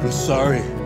I'm sorry.